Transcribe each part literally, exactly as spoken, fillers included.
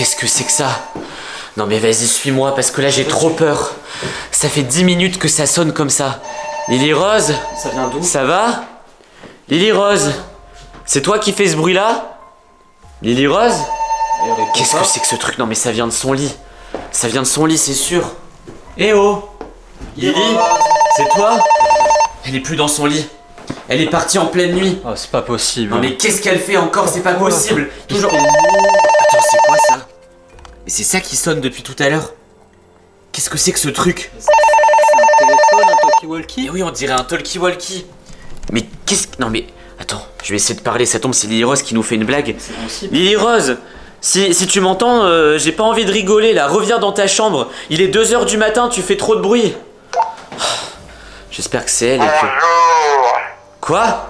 qu'est-ce que c'est que ça? Non mais vas-y, suis-moi parce que là j'ai trop peur. Ça fait dix minutes que ça sonne comme ça. Lily-Rose? Ça vient d'où? Ça va? Lily-Rose? C'est toi qui fais ce bruit-là? Lily-Rose? Qu'est-ce que c'est que ce truc? Non mais ça vient de son lit. Ça vient de son lit, c'est sûr. Eh oh! Lily, c'est toi? Elle est plus dans son lit. Elle est partie en pleine nuit. Oh, c'est pas possible. Non mais qu'est-ce qu'elle fait encore? C'est pas possible. Toujours... Attends, c'est quoi ça? Mais c'est ça qui sonne depuis tout à l'heure. Qu'est-ce que c'est que ce truc? C'est un téléphone, un talkie-walkie? Mais oui, on dirait un talkie-walkie. Mais qu'est-ce que... Non mais... Attends, je vais essayer de parler, ça tombe, c'est Lily-Rose qui nous fait une blague. Lily-Rose, si, si tu m'entends, euh, j'ai pas envie de rigoler là, reviens dans ta chambre. Il est deux heures du matin, tu fais trop de bruit. J'espère que c'est elle et que... Quoi?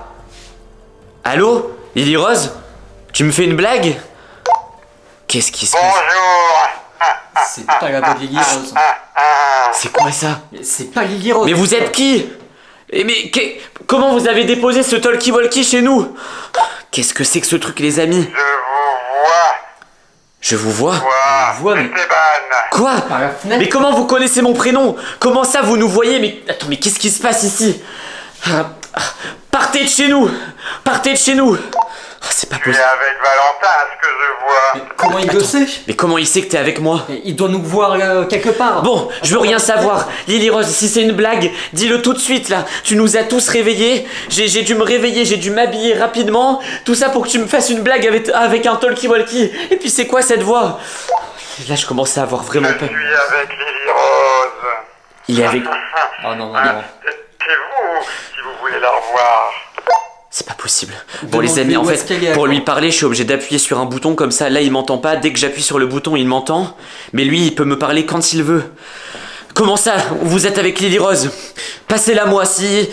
Allô? Lily-Rose? Tu me fais une blague? Qu'est-ce qui se passe? C'est pas la voix de Lily-Rose. C'est quoi ça? C'est pas Lily-Rose. Mais vous êtes qui? Et mais que... comment vous avez déposé ce talkie-walkie chez nous? Qu'est-ce que c'est que ce truc, les amis? Je vous vois. Je vous vois, mais... Quoi? Mais comment vous connaissez mon prénom? Comment ça vous nous voyez? Mais attends, mais qu'est-ce qui se passe ici? Partez de chez nous! Partez de chez nous! Oh, c'est pas possible. Tu es avec Valentin, ce que je vois. Mais comment il le sait? Mais comment il sait que t'es avec moi? Il doit nous voir euh, quelque part. Bon, je veux rien savoir. Lily-Rose, si c'est une blague, dis-le tout de suite là. Tu nous as tous réveillés. J'ai dû me réveiller, j'ai dû m'habiller rapidement. Tout ça pour que tu me fasses une blague avec, avec un talkie-walkie. Et puis c'est quoi cette voix? Là, je commence à avoir vraiment peur. Je suis avec Lily-Rose. Il est avec... Oh non, non, non. C'est vous, si vous voulez la revoir. C'est pas possible. Bon les amis, en fait, pour lui parler, je suis obligé d'appuyer sur un bouton comme ça. Là, il m'entend pas. Dès que j'appuie sur le bouton, il m'entend. Mais lui, il peut me parler quand il veut. Comment ça? Vous êtes avec Lily-Rose? Passez-la moi si...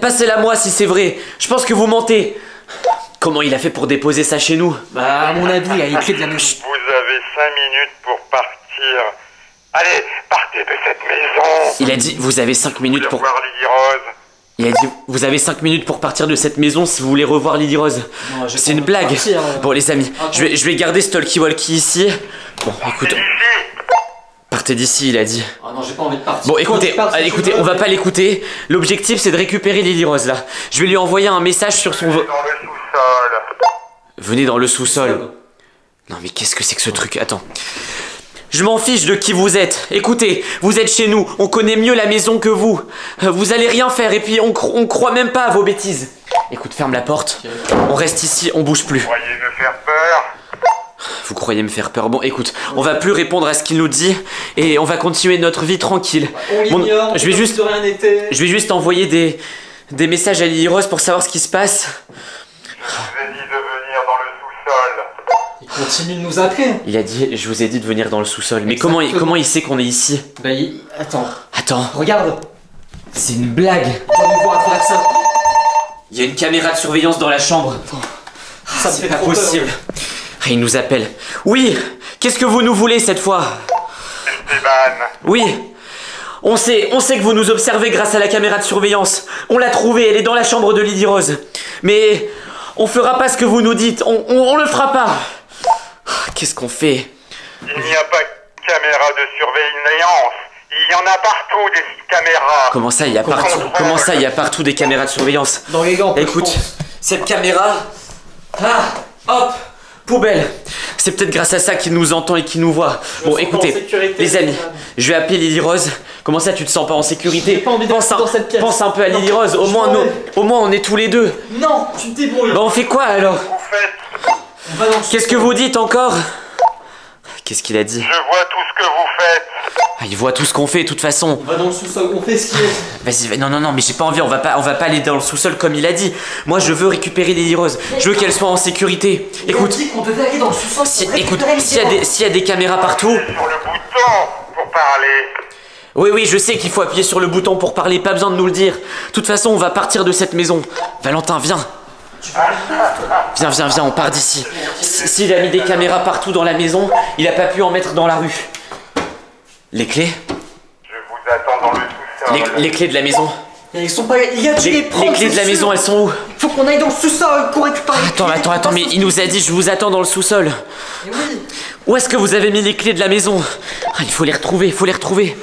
Passez-la moi si c'est vrai. Je pense que vous mentez. Comment il a fait pour déposer ça chez nous? Bah, à mon avis, il a écrit de la mouche. Vous avez cinq minutes pour partir. Allez, partez de cette maison. Il a dit, vous avez cinq minutes pour... Il a dit, vous avez cinq minutes pour partir de cette maison si vous voulez revoir Lily-Rose. C'est une blague. Partir, euh... Bon les amis, je vais, je vais garder ce talkie-walkie ici. Bon, écoute... Partez d'ici, il a dit. Oh non, j'ai pas envie de partir. Bon, écoutez, partes, allez, écoutez, on va pas l'écouter. L'objectif, c'est de récupérer Lily-Rose, là. Je vais lui envoyer un message sur son... Venez dans le sous-sol. Venez dans le sous-sol. Non mais qu'est-ce que c'est que ce truc? Attends. Je m'en fiche de qui vous êtes. Écoutez, vous êtes chez nous. On connaît mieux la maison que vous. Vous allez rien faire et puis on, cro on croit même pas à vos bêtises. Écoute, ferme la porte. On reste ici, on bouge plus. Vous croyez me faire peur? Vous croyez me faire peur? Bon, écoute, on va plus répondre à ce qu'il nous dit et on va continuer notre vie tranquille. On bon, ignore, je vais juste, rien été. Je vais juste envoyer des, des messages à Lily-Rose pour savoir ce qui se passe. Je vous ai dit de venir dans le sous-sol. Il continue de nous appeler. Il a dit, je vous ai dit de venir dans le sous-sol. Mais comment il, comment il sait qu'on est ici? Bah il... Attends. Attends. Regarde. C'est une blague. On va nous voir à travers ça. Il y a une caméra de surveillance dans la chambre. Ça, c'est pas possible. Ah, il nous appelle. Oui. Qu'est-ce que vous nous voulez cette fois? Esteban. Oui. On sait, on sait que vous nous observez grâce à la caméra de surveillance. On l'a trouvée, elle est dans la chambre de Lily-Rose. Mais on fera pas ce que vous nous dites. On, on, on le fera pas. Qu'est-ce qu'on fait? Il n'y a pas de caméra de surveillance. Il y en a partout des caméras. Comment ça, il y a partout? Comment ça, il y a partout des caméras de surveillance? Dans les gants. Écoute, cette caméra, ah, hop, poubelle. C'est peut-être grâce à ça qu'il nous entend et qu'il nous voit. Bon, écoutez, les amis, je vais appeler Lily-Rose. Comment ça, tu te sens pas en sécurité? Pense un, pense un peu à Lily-Rose. Au moins, nous, au moins, on est tous les deux. Non, tu te débrouilles. Bah, on fait quoi alors? Qu'est-ce que vous dites encore? Qu'est-ce qu'il a dit? Je vois tout ce que vous faites. Ah, il voit tout ce qu'on fait de toute façon. On va dans le sous-sol, on fait ce qu'il est. Vas-y, non, non, non, mais j'ai pas envie, on va pas, on va pas aller dans le sous-sol comme il a dit. Moi, je veux récupérer Lily-Rose. Je veux qu'elle soit en sécurité. Il écoute, dit qu'on devait aller dans le sous-sol. Si, écoute, s'il y, si y a des caméras partout. Sur le bouton pour parler. Oui, oui, je sais qu'il faut appuyer sur le bouton pour parler, pas besoin de nous le dire. De toute façon, on va partir de cette maison. Valentin, viens. Viens, viens, viens, on part d'ici. S'il a mis des caméras partout dans la maison, il n'a pas pu en mettre dans la rue. Les clés? Je vous attends dans le sous-sol. Les, les clés de la maison? Ils sont pas... Il y a les, les clés de la maison, elles sont où? Faut qu'on aille dans le sous-sol pour récupérer. Attends, attends, attends, mais il nous a dit je vous attends dans le sous-sol. Oui. Où est-ce que vous avez mis les clés de la maison? Ah, il faut les retrouver, il faut les retrouver.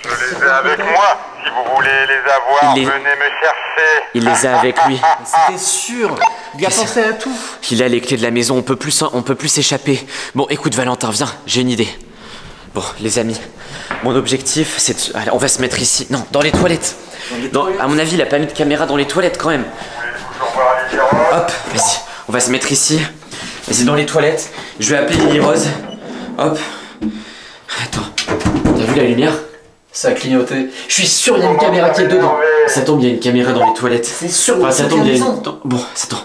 Je les ai avec moi. Si vous voulez les avoir, les... venez me chercher. Il les a avec lui. C'était sûr. Il a pensé à tout. Il a les clés de la maison, on peut plus, on peut plus s'échapper. Bon, écoute Valentin, viens, j'ai une idée. Bon, les amis, mon objectif, c'est... De... On va se mettre ici. Non, dans les toilettes. Dans, à mon avis, il a pas mis de caméra dans les toilettes quand même. Hop, vas-y, on va se mettre ici. Vas-y, dans les toilettes. Je vais appeler Lily-Rose. Hop. Attends, t'as vu la lumière? Ça a clignoté. Je suis sûr qu'il y a une caméra qui est dedans. Ça tombe, il y a une caméra dans les toilettes. C'est sûr, enfin, ça tombe, il y a une... Bon, ça tombe.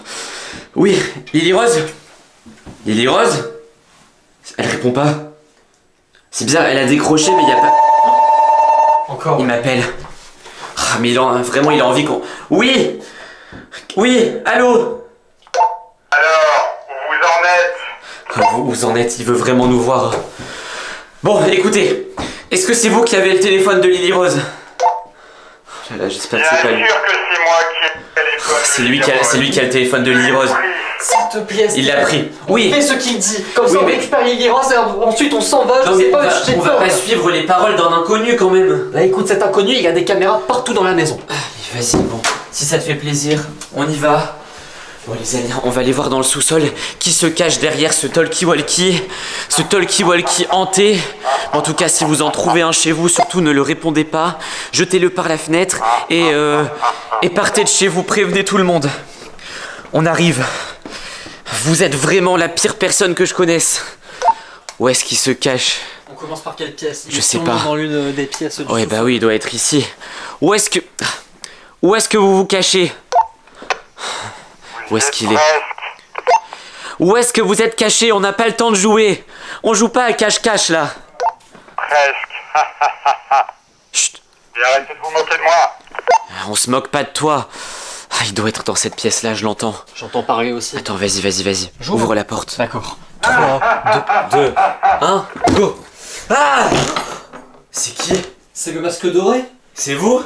Oui, Lily-Rose? Lily-Rose? Elle répond pas. C'est bizarre, elle a décroché, mais il n'y a pas... Encore. Il m'appelle. Ah, mais il a... vraiment, il a envie qu'on... Oui! Oui, allô? Alors, où vous en êtes? Vous, vous en êtes, il veut vraiment nous voir. Bon, écoutez, est-ce que c'est vous qui avez le téléphone de Lily-Rose? Oh là là, j'espère que c'est pas lui. Bien sûr que c'est moi qui ai le téléphone. C'est lui, lui qui a le téléphone de Lily-Rose. S'il te plaît, il l'a pris. Oui. Fais ce qu'il dit. Comme ça, on récupère Lily-Rose et ensuite on s'en va. Non, mais pas, on va pas suivre les paroles d'un inconnu quand même. Bah écoute, cet inconnu, il y a des caméras partout dans la maison. Ah, mais vas-y, bon. Si ça te fait plaisir, on y va. Bon, les amis, on va aller voir dans le sous-sol qui se cache derrière ce talkie-walkie, ce talkie-walkie hanté. En tout cas, si vous en trouvez un chez vous, surtout ne le répondez pas. Jetez-le par la fenêtre et, euh, et partez de chez vous, prévenez tout le monde. On arrive. Vous êtes vraiment la pire personne que je connaisse. Où est-ce qu'il se cache? On commence par quelle pièce? Je sais pas. Dans l'une des pièces du ouais, bah oui, il doit être ici. Où est-ce que... Où est-ce que vous vous cachez? Où est-ce qu'il est? Où est-ce que vous êtes caché? On n'a pas le temps de jouer. On joue pas à cache-cache là. Presque. Chut. Et arrêtez de vous moquer de moi. On se moque pas de toi. Ah, il doit être dans cette pièce là, je l'entends. J'entends parler aussi. Attends, vas-y, vas-y, vas-y. Ouvre la porte. D'accord. trois, deux, un, go. Ah! C'est qui? C'est le masque doré? C'est vous?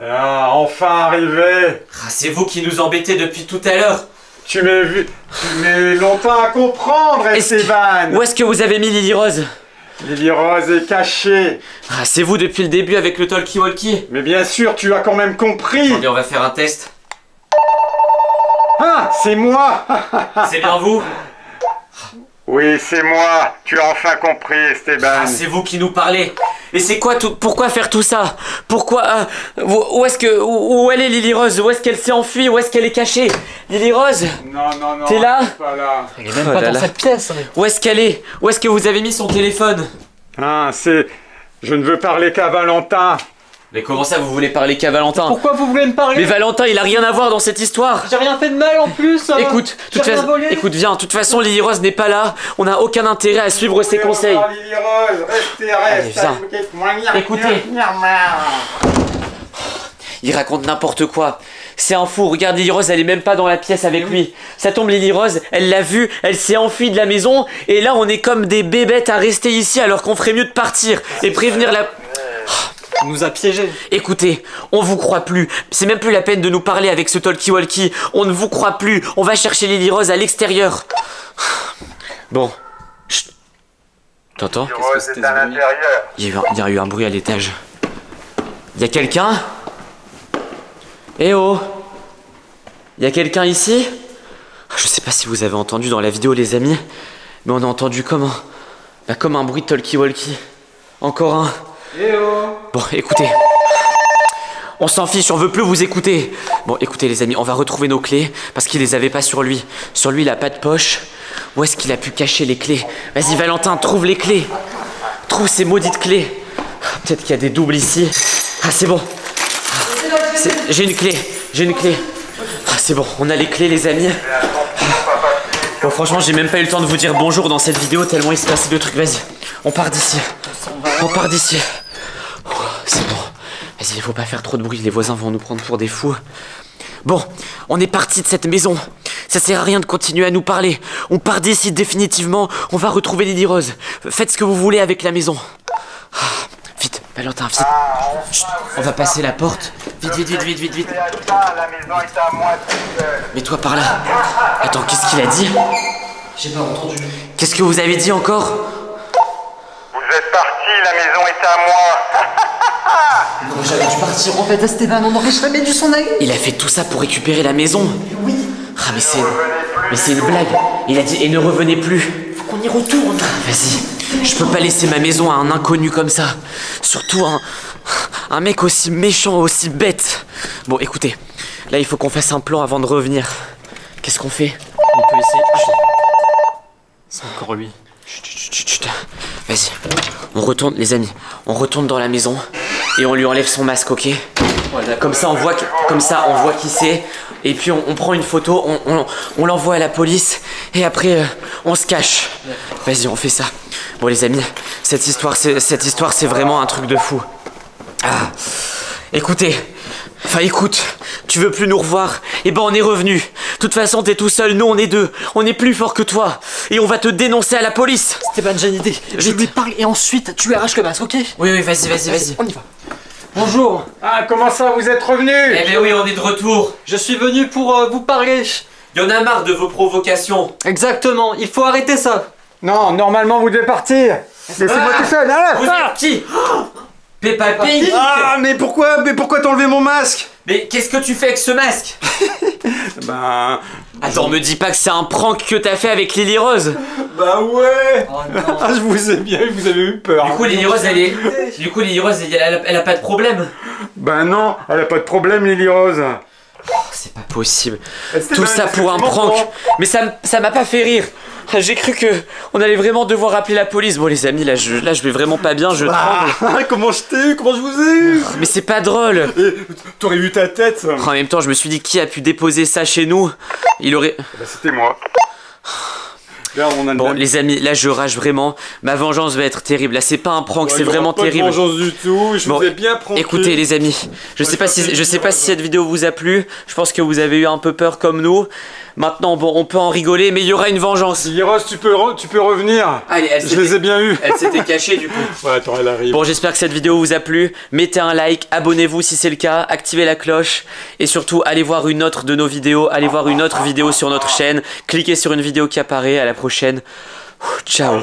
Ah, enfin arrivé! Ah, c'est vous qui nous embêtez depuis tout à l'heure! Tu m'as vu... Tu m'as longtemps à comprendre, Esteban! Où est-ce que vous avez mis Lily-Rose? Lily-Rose est cachée! Ah, c'est vous depuis le début avec le talkie-walkie! Mais bien sûr, tu as quand même compris! Attendez, on va faire un test. Ah, c'est moi! C'est bien vous? Oui, c'est moi! Tu as enfin compris, Esteban! Ah, c'est vous qui nous parlez! Et c'est quoi tout... Pourquoi faire tout ça? Pourquoi... Euh, où est-ce que... Où, où elle est Lily-Rose? Où est-ce qu'elle s'est enfuie? Où est-ce qu'elle est cachée? Lily-Rose? Non, non, non. T'es là? Pas là. Elle est même oh pas là dans là. Cette pièce. Hein. Où est-ce qu'elle est? Où est-ce que vous avez mis son téléphone? Ah, c'est... Je ne veux parler qu'à Valentin. Mais comment ça vous voulez parler qu'à Valentin? Pourquoi vous voulez me parler? Mais Valentin, il a rien à voir dans cette histoire. J'ai rien fait de mal en plus. Hein. Écoute, toute fa... écoute, viens. De toute façon, Lily-Rose n'est pas là. On n'a aucun intérêt à suivre ses conseils. Lily-Rose, restez, restez. Allez, viens. Écoutez. Il raconte n'importe quoi. C'est un fou. Regarde, Lily-Rose, elle est même pas dans la pièce avec lui. Ça tombe, Lily-Rose, elle l'a vu, elle s'est enfuie de la maison. Et là, on est comme des bébêtes à rester ici alors qu'on ferait mieux de partir et prévenir la... Il nous a piégés. Écoutez, on vous croit plus. C'est même plus la peine de nous parler avec ce talkie-walkie. On ne vous croit plus. On va chercher Lily-Rose à l'extérieur. Bon. T'entends? Lily-Rose est à l'intérieur. Il y a eu un bruit à l'étage. Il y a quelqu'un? Eh oh! Il y a quelqu'un ici? Je sais pas si vous avez entendu dans la vidéo, les amis, mais on a entendu comme un, bah, comme un bruit de talkie-walkie. Encore un. Eh oh. Bon, écoutez, on s'en fiche, on veut plus vous écouter. Bon, écoutez les amis, on va retrouver nos clés parce qu'il les avait pas sur lui. Sur lui, il a pas de poche. Où est-ce qu'il a pu cacher les clés? Vas-y Valentin, trouve les clés. Trouve ces maudites clés. Peut-être qu'il y a des doubles ici. Ah, c'est bon. J'ai une clé, j'ai une clé. Ah, c'est bon, on a les clés les amis. Bon, franchement, j'ai même pas eu le temps de vous dire bonjour dans cette vidéo tellement il se passe de trucs. Vas-y, on part d'ici. On part d'ici. C'est bon. Vas-y, il faut pas faire trop de bruit, les voisins vont nous prendre pour des fous. Bon, on est parti de cette maison. Ça sert à rien de continuer à nous parler. On part d'ici définitivement. On va retrouver Lily-Rose. Faites ce que vous voulez avec la maison. Ah, vite, Valentin, vite. Chut, on va passer la porte. Vite, vite, vite, vite, vite, vite. Mets-toi par là. Attends, qu'est-ce qu'il a dit? J'ai pas entendu. Qu'est-ce que vous avez dit encore? Vous êtes parti, la maison est à moi. On aurait jamais dû partir en fait, Esteban, on n'aurait jamais dû s'en aller. Il a fait tout ça pour récupérer la maison. Oui. Ah mais c'est... Mais c'est une blague. Il a dit et ne revenez plus. Faut qu'on y retourne. Vas-y. Je peux pas laisser ma maison à un inconnu comme ça. Surtout un... un mec aussi méchant, aussi bête. Bon, écoutez, là il faut qu'on fasse un plan avant de revenir. Qu'est-ce qu'on fait? On peut essayer... C'est encore lui. Chut, chut, chut, chut. Vas-y, on retourne, les amis. On retourne dans la maison et on lui enlève son masque, ok? Voilà, comme ça on voit, comme ça on voit qui c'est. Et puis on, on prend une photo, on, on, on l'envoie à la police et après euh, on se cache. Vas-y, on fait ça. Bon les amis, cette histoire, cette histoire, c'est vraiment un truc de fou. Ah. Écoutez, enfin écoute, tu veux plus nous revoir? Eh ben on est revenu. De toute façon t'es tout seul, nous on est deux. On est plus fort que toi. Et on va te dénoncer à la police. Esteban, j'ai une idée. Je lui parle et ensuite tu lui arraches le masque, ok? Oui, oui, vas-y, vas-y, vas-y. On y va. Bonjour. Ah, comment ça, vous êtes revenu? Eh bien oui, on est de retour. Je suis venu pour euh, vous parler. Il y en a marre de vos provocations. Exactement, il faut arrêter ça. Non, normalement vous devez partir. Laissez-moi ah, tout seul, là, là. Vous ah. êtes qui? Peppa Pig. Ah, mais pourquoi, mais pourquoi t'as enlevé mon masque? Mais qu'est-ce que tu fais avec ce masque? Ben... Attends, me dis pas que c'est un prank que t'as fait avec Lily-Rose. Bah ouais. Oh non. Ah, je vous ai bien, vous avez eu peur. Du coup, Lily-Rose, elle est... Du coup, Lily-Rose, elle, elle, elle a pas de problème. Ben non, elle a pas de problème, Lily-Rose. Oh, c'est pas possible. Tout ça pour un prank. Mais ça ça m'a pas fait rire. J'ai cru que on allait vraiment devoir appeler la police. Bon les amis, là je, là, je vais vraiment pas bien, je ah, tremble. Comment je t'ai eu? Comment je vous ai eu? Mais c'est pas drôle. T'aurais eu ta tête ça. En même temps je me suis dit qui a pu déposer ça chez nous? Il aurait... Bah, c'était moi. Là, on a bon même... les amis, là je rage vraiment. Ma vengeance va être terrible. Là c'est pas un prank, ouais, c'est vraiment pas terrible. Pas de vengeance du tout. Je bon, vous ai bien pranké. Écoutez les amis, je ouais, sais pas si je sais pas si cette vidéo vous a plu. Je pense que vous avez eu un peu peur comme nous. Maintenant bon, on peut en rigoler, mais il y aura une vengeance. Lily-Rose, tu peux tu peux revenir. Allez, elle je les ai bien eu. Elle s'était cachée du coup. Ouais, attends, elle arrive. Bon, j'espère que cette vidéo vous a plu. Mettez un like, abonnez-vous si c'est le cas, activez la cloche et surtout allez voir une autre de nos vidéos. Allez voir une autre vidéo sur notre chaîne. Cliquez sur une vidéo qui apparaît à la prochaine. Ciao.